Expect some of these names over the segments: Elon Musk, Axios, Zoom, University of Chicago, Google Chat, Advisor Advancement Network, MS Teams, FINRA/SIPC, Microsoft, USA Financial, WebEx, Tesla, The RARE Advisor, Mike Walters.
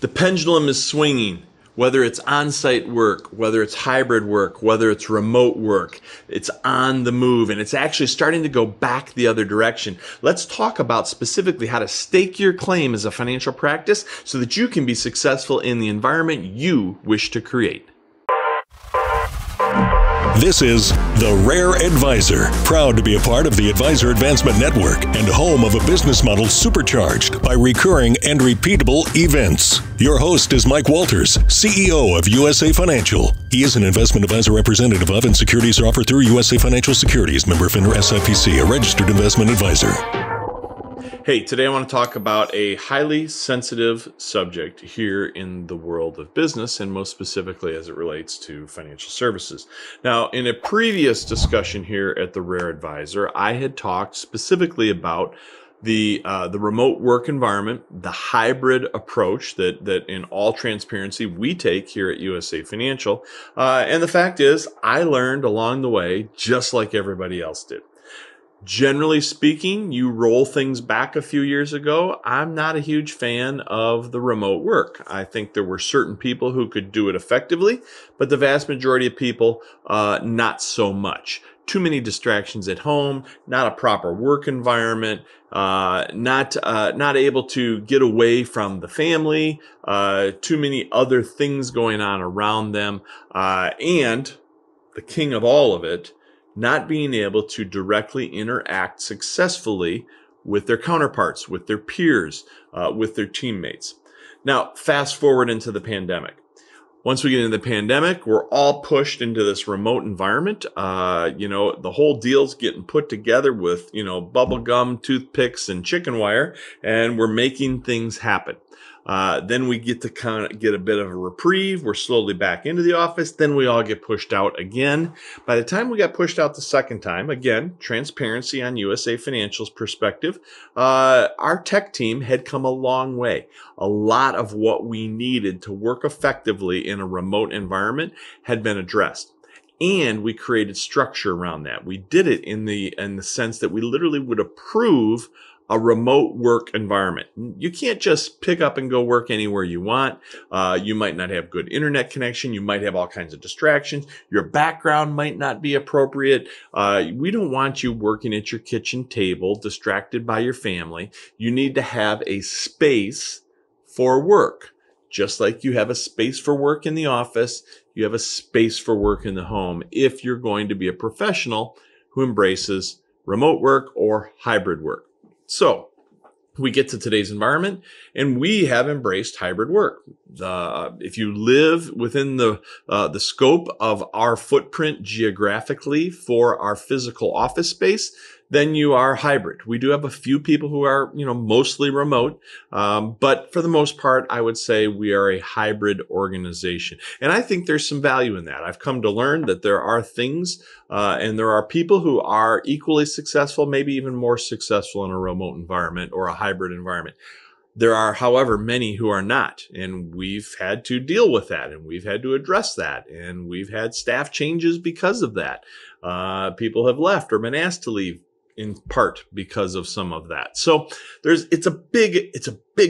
The pendulum is swinging, whether it's on-site work, whether it's hybrid work, whether it's remote work. It's on the move, and it's actually starting to go back the other direction. Let's talk about specifically how to stake your claim as a financial practice so that you can be successful in the environment you wish to create. This is The RARE Advisor, proud to be a part of the Advisor Advancement Network and home of a business model supercharged by recurring and repeatable events. Your host is Mike Walters, CEO of USA Financial. He is an investment advisor representative of and securities are offered through USA Financial Securities, member FINRA/SIPC, a registered investment advisor. Hey, today I want to talk about a highly sensitive subject here in the world of business, and most specifically as it relates to financial services. Now, in a previous discussion here at the RARE Advisor, I had talked specifically about the remote work environment, the hybrid approach that in all transparency we take here at USA Financial. And the fact is, I learned along the way, just like everybody else did. Generally speaking, you roll things back a few years ago. I'm not a huge fan of the remote work. I think there were certain people who could do it effectively, but the vast majority of people, not so much. Too many distractions at home, not a proper work environment, not able to get away from the family, too many other things going on around them, and the king of all of it, not being able to directly interact successfully with their counterparts, with their peers, with their teammates. Now, fast forward into the pandemic. Once we get into the pandemic, we're all pushed into this remote environment. The whole deal's getting put together with, bubble gum, toothpicks, and chicken wire, and we're making things happen. Then we get to kind of get a bit of a reprieve. We're slowly back into the office. Then we all get pushed out again. By the time we got pushed out the second time, again, transparency on USA Financial's perspective, our tech team had come a long way. A lot of what we needed to work effectively in a remote environment had been addressed. And we created structure around that. We did it in the sense that we literally would approve a remote work environment. You can't just pick up and go work anywhere you want. You might not have good internet connection. You might have all kinds of distractions. Your background might not be appropriate. We don't want you working at your kitchen table, distracted by your family. You need to have a space for work. Just like you have a space for work in the office, you have a space for work in the home if you're going to be a professional who embraces remote work or hybrid work. So we get to today's environment, and we have embraced hybrid work. If you live within the scope of our footprint geographically for our physical office space, then you are hybrid. We do have a few people who are, mostly remote. But for the most part, I would say we are a hybrid organization. And I think there's some value in that. I've come to learn that there are things and there are people who are equally successful, maybe even more successful in a remote environment or a hybrid environment. There are, however, many who are not, and we've had to deal with that, and we've had to address that, and we've had staff changes because of that. People have left or been asked to leave in part because of some of that. So it's a big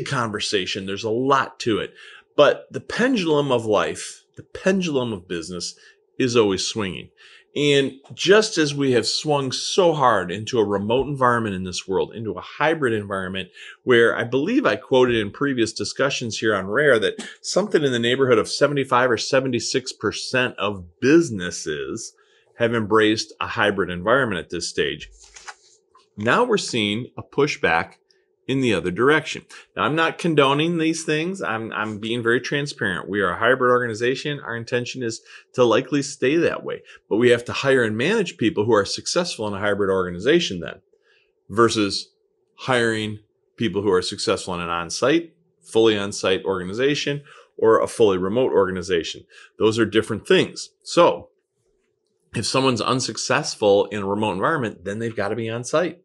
conversation. There's a lot to it, but the pendulum of life, the pendulum of business is always swinging. And just as we have swung so hard into a remote environment in this world, into a hybrid environment, where I believe I quoted in previous discussions here on RARE that something in the neighborhood of 75 or 76% of businesses have embraced a hybrid environment at this stage. Now we're seeing a pushback in the other direction. Now, I'm not condoning these things. I'm being very transparent. We are a hybrid organization. Our intention is to likely stay that way, but we have to hire and manage people who are successful in a hybrid organization then versus hiring people who are successful in an on-site, fully on-site organization or a fully remote organization. Those are different things. So if someone's unsuccessful in a remote environment, then they've got to be on-site,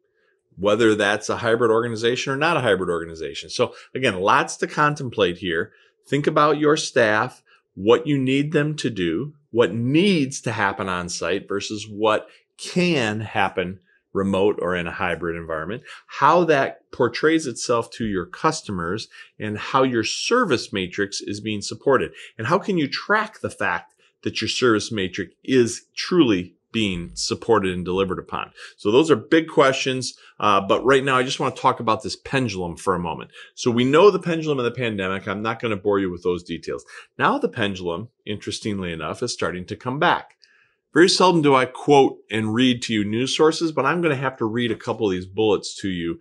whether that's a hybrid organization or not a hybrid organization. So again, lots to contemplate here. Think about your staff, what you need them to do, what needs to happen on site versus what can happen remote or in a hybrid environment, how that portrays itself to your customers, and how your service matrix is being supported. And how can you track the fact that your service matrix is truly being supported and delivered upon? So those are big questions. But right now, I just want to talk about this pendulum for a moment. So we know the pendulum of the pandemic. I'm not going to bore you with those details. Now the pendulum, interestingly enough, is starting to come back. Very seldom do I quote and read to you news sources, but I'm going to have to read a couple of these bullets to you.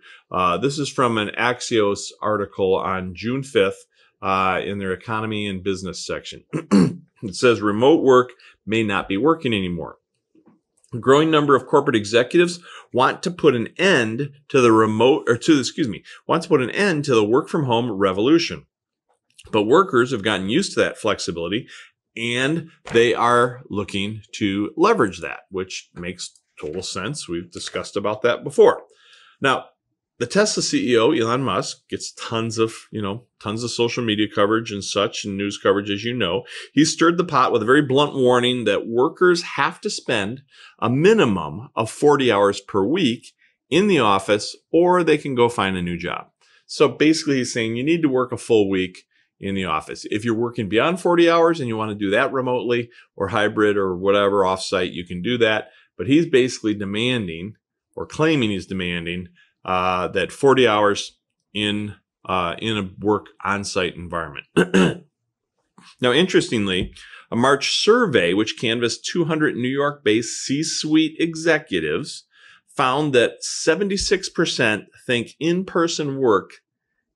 This is from an Axios article on June 5th in their economy and business section. It says remote work may not be working anymore. A growing number of corporate executives want to put an end to the work from home revolution. But workers have gotten used to that flexibility, and they are looking to leverage that, which makes total sense. We've discussed about that before. Now, the Tesla CEO, Elon Musk, gets tons of social media coverage and such, and news coverage, as you know. He stirred the pot with a very blunt warning that workers have to spend a minimum of 40 hours per week in the office, or they can go find a new job. So basically, he's saying you need to work a full week in the office. If you're working beyond 40 hours and you want to do that remotely or hybrid or whatever offsite, you can do that. But he's basically demanding, or claiming he's demanding, that 40 hours in a work on-site environment. Now, interestingly, a March survey which canvassed 200 New York-based C-suite executives found that 76% think in-person work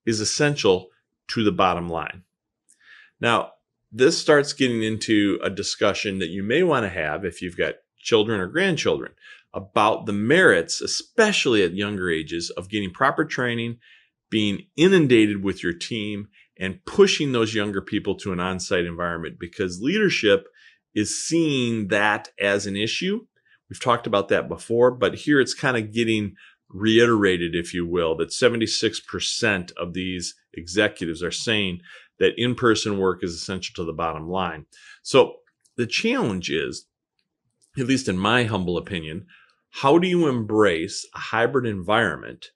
is essential to the bottom line. Now, this starts getting into a discussion that you may want to have if you've got children or grandchildren, about the merits, especially at younger ages, of getting proper training, being inundated with your team, and pushing those younger people to an on-site environment, because leadership is seeing that as an issue. We've talked about that before, but here it's kind of getting reiterated, if you will, that 76% of these executives are saying that in-person work is essential to the bottom line. So the challenge is, at least in my humble opinion, how do you embrace a hybrid environment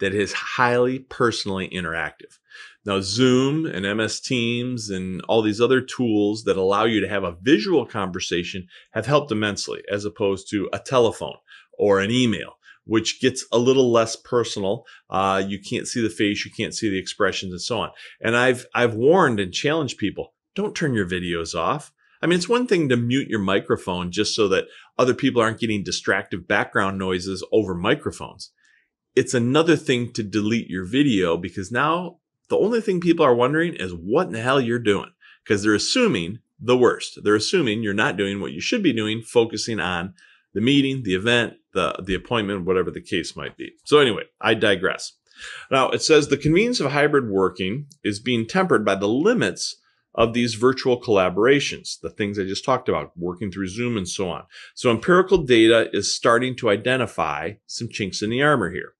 that is highly personally interactive? Now, Zoom and MS Teams and all these other tools that allow you to have a visual conversation have helped immensely, as opposed to a telephone or an email, which gets a little less personal. You can't see the face, you can't see the expressions, and so on. And I've warned and challenged people, don't turn your videos off. I mean, it's one thing to mute your microphone just so that other people aren't getting distractive background noises over microphones. It's another thing to delete your video, because now the only thing people are wondering is what in the hell you're doing, because they're assuming the worst. They're assuming you're not doing what you should be doing, focusing on the meeting, the event, the appointment, whatever the case might be. So anyway, I digress. Now, it says the convenience of hybrid working is being tempered by the limits of these virtual collaborations, the things I just talked about, working through Zoom and so on. So empirical data is starting to identify some chinks in the armor here.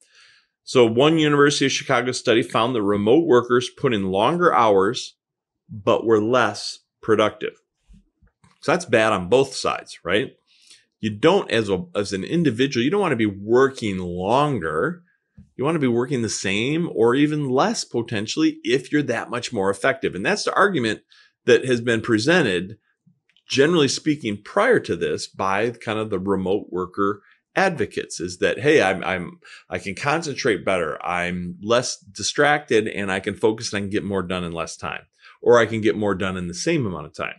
So one University of Chicago study found that remote workers put in longer hours, but were less productive. So that's bad on both sides, right? You don't, as an individual, you don't want to be working longer. You want to be working the same or even less potentially if you're that much more effective. And that's the argument that has been presented, generally speaking, prior to this by kind of the remote worker advocates, is that, hey, I can concentrate better, I'm less distracted, and I can focus and I can get more done in less time, or I can get more done in the same amount of time.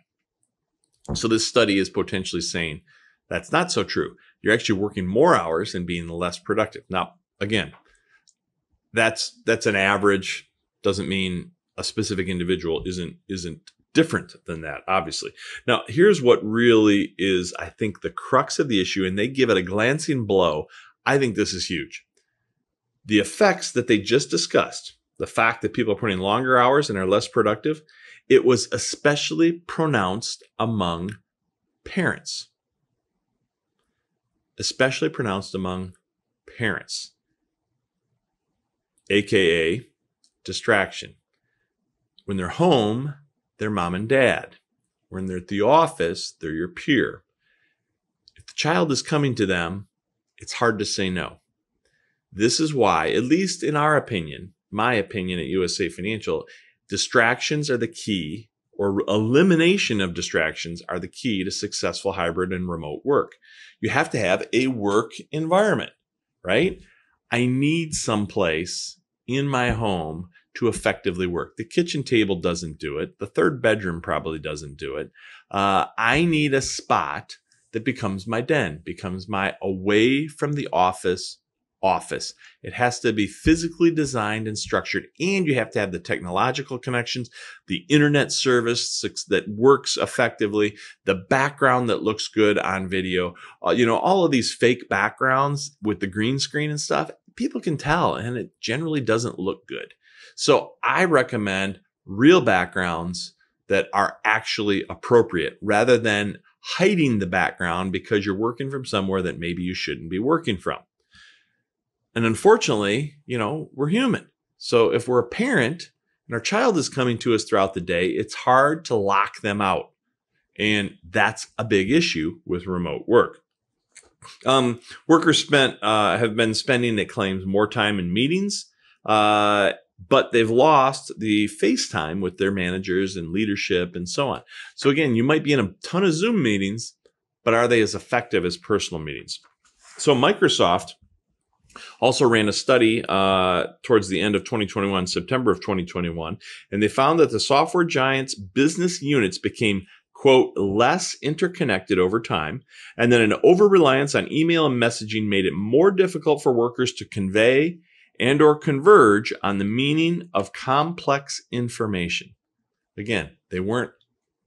So this study is potentially saying that's not so true. You're actually working more hours and being less productive. Now, again, that's an average. Doesn't mean a specific individual isn't different than that, obviously. Now, here's what really is, I think, the crux of the issue, and they give it a glancing blow. I think this is huge. The effects that they just discussed, the fact that people are putting longer hours and are less productive, it was especially pronounced among parents. Especially pronounced among parents. AKA distraction. When they're home, they're mom and dad. When they're at the office, they're your peer. If the child is coming to them it's hard to say no. This is why, at least in our opinion, my opinion at USA Financial, distractions are the key, or elimination of distractions are the key to successful hybrid and remote work. You have to have a work environment, right? I need someplace in my home to effectively work. The kitchen table doesn't do it. The third bedroom probably doesn't do it. I need a spot that becomes my den, becomes my away from the office. It has to be physically designed and structured, and you have to have the technological connections, the internet service that works effectively, the background that looks good on video. You know, all of these fake backgrounds with the green screen and stuff, people can tell, and it generally doesn't look good. So I recommend real backgrounds that are actually appropriate rather than hiding the background because you're working from somewhere that maybe you shouldn't be working from. And unfortunately, you know, we're human. So if we're a parent and our child is coming to us throughout the day, it's hard to lock them out. And that's a big issue with remote work. Workers have been spending, it claims, more time in meetings, but they've lost the face time with their managers and leadership and so on. So again, you might be in a ton of Zoom meetings, but are they as effective as personal meetings? So Microsoft also ran a study towards the end of 2021, September of 2021, and they found that the software giant's business units became, quote, less interconnected over time, and then an over-reliance on email and messaging made it more difficult for workers to convey and or converge on the meaning of complex information. Again, they weren't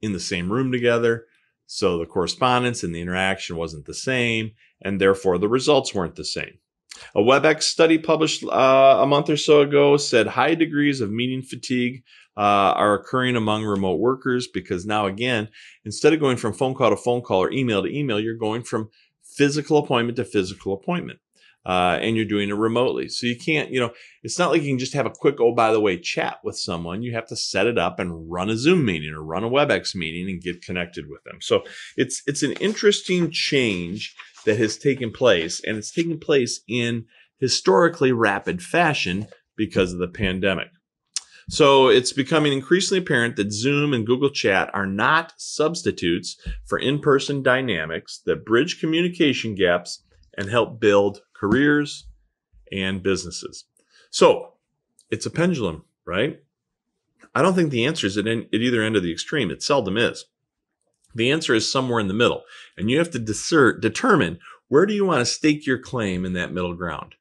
in the same room together, so the correspondence and the interaction wasn't the same, and therefore the results weren't the same. A WebEx study published a month or so ago said high degrees of meeting fatigue are occurring among remote workers because now, again, instead of going from phone call to phone call or email to email, you're going from physical appointment to physical appointment, and you're doing it remotely. So you can't, you know, it's not like you can just have a quick, oh, by the way, chat with someone. You have to set it up and run a Zoom meeting or run a WebEx meeting and get connected with them. So it's an interesting change that has taken place, and it's taken place in historically rapid fashion because of the pandemic. So it's becoming increasingly apparent that Zoom and Google Chat are not substitutes for in-person dynamics that bridge communication gaps and help build careers and businesses. So it's a pendulum, right? I don't think the answer is at either end of the extreme. It seldom is. The answer is somewhere in the middle, and you have to determine where do you want to stake your claim in that middle ground.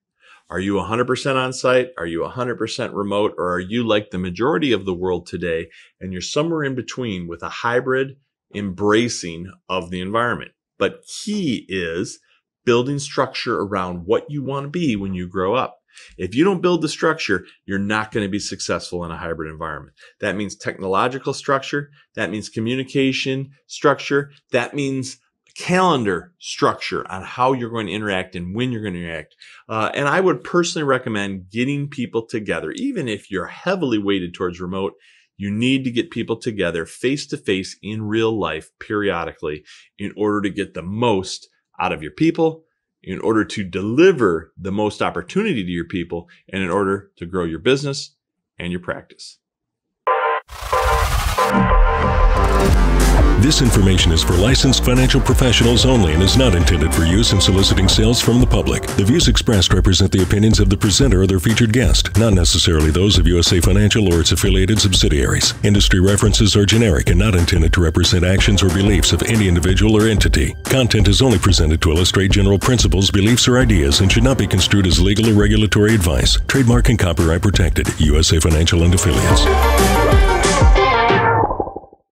Are you 100% on site? Are you 100% remote? Or are you like the majority of the world today, and you're somewhere in between with a hybrid embracing of the environment? But key is building structure around what you want to be when you grow up. If you don't build the structure, you're not going to be successful in a hybrid environment. That means technological structure. That means communication structure. That means calendar structure on how you're going to interact and when you're going to interact. And I would personally recommend getting people together. Even if you're heavily weighted towards remote, you need to get people together face-to-face in real life periodically in order to get the most out of your people, in order to deliver the most opportunity to your people, and in order to grow your business and your practice. This information is for licensed financial professionals only and is not intended for use in soliciting sales from the public. The views expressed represent the opinions of the presenter or their featured guest, not necessarily those of USA Financial or its affiliated subsidiaries. Industry references are generic and not intended to represent actions or beliefs of any individual or entity. Content is only presented to illustrate general principles, beliefs, or ideas and should not be construed as legal or regulatory advice. Trademark and copyright protected. USA Financial and affiliates.